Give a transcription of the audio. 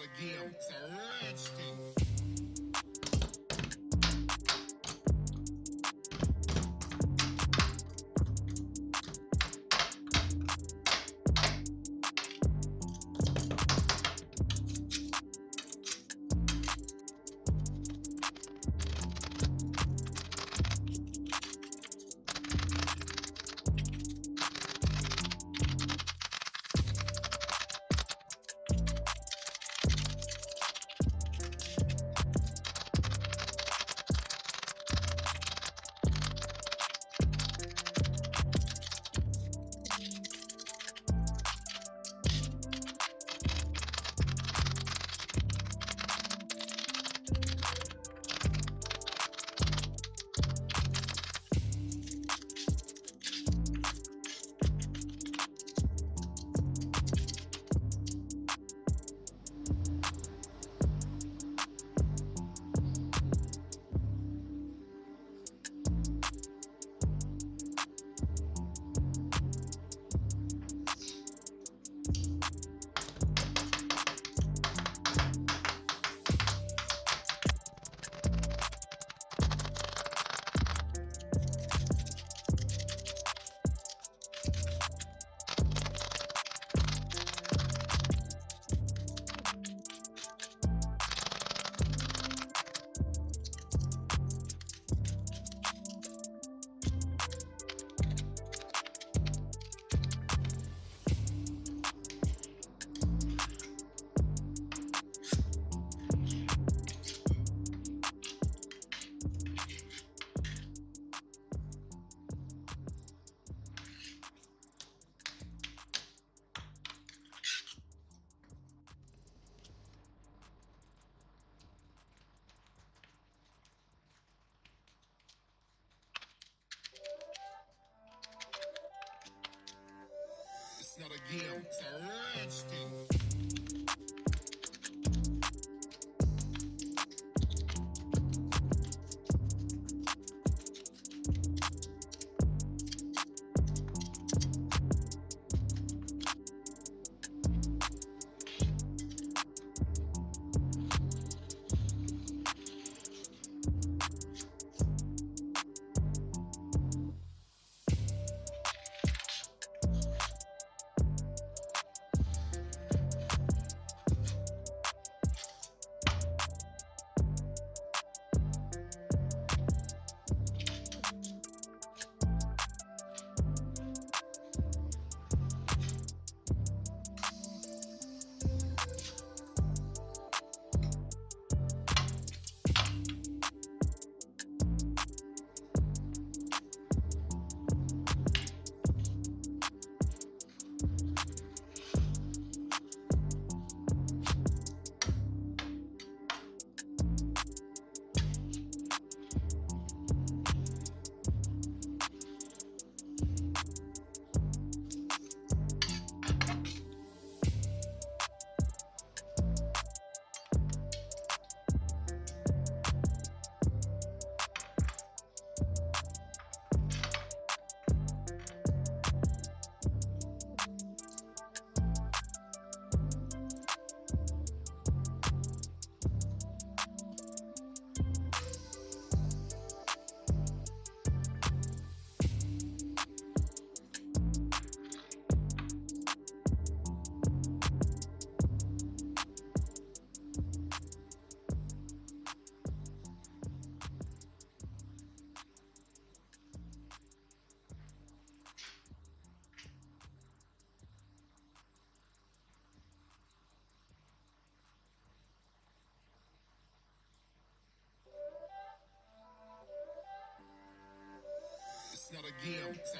out again. It's a ranch thing. Not a game, it's a ranch thing. Not a game.